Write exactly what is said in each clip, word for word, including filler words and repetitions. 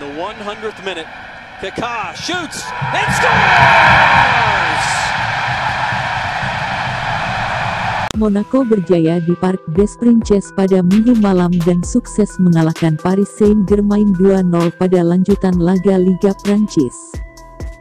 in the one hundredth minute. Kaká shoots and scores! Monaco berjaya di Park des Princes pada Minggu malam dan sukses mengalahkan Paris Saint Germain dua nol pada lanjutan laga Liga Prancis.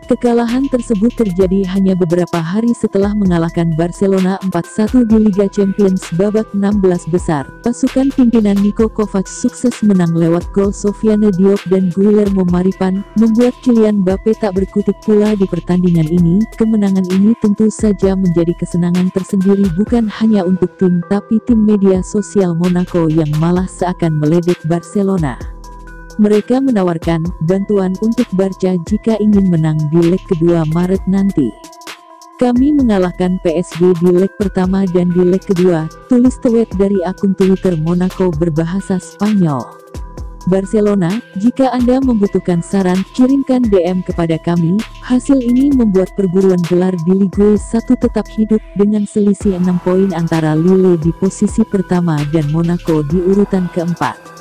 Kekalahan tersebut terjadi hanya beberapa hari setelah mengalahkan Barcelona empat satu di Liga Champions babak enam belas besar. Pasukan pimpinan Niko Kovac sukses menang lewat gol Sofiane Diop dan Guillermo Maripan, membuat Kylian Mbappe tak berkutik pula di pertandingan ini. Kemenangan ini tentu saja menjadi kesenangan tersendiri bukan hanya untuk tim tapi tim media sosial Monaco yang malah seakan meledek Barcelona. Mereka menawarkan bantuan untuk Barca jika ingin menang di leg kedua Maret nanti. Kami mengalahkan P S G di leg pertama dan di leg kedua, tulis tweet dari akun Twitter Monaco berbahasa Spanyol. Barcelona, jika Anda membutuhkan saran, kirimkan D M kepada kami. Hasil ini membuat perburuan gelar di Ligue satu tetap hidup dengan selisih enam poin antara Lille di posisi pertama dan Monaco di urutan keempat.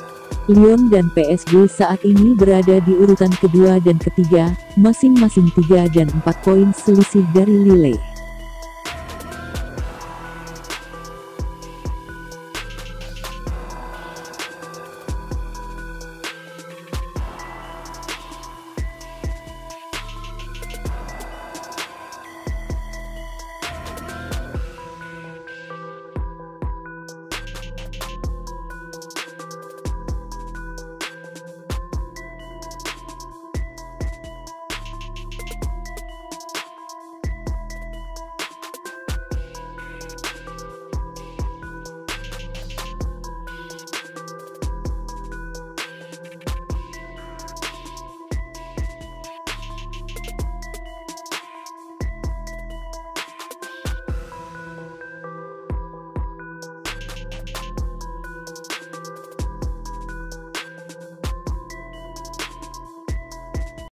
Lyon dan P S G saat ini berada di urutan kedua dan ketiga, masing-masing tiga dan empat poin selisih dari Lille.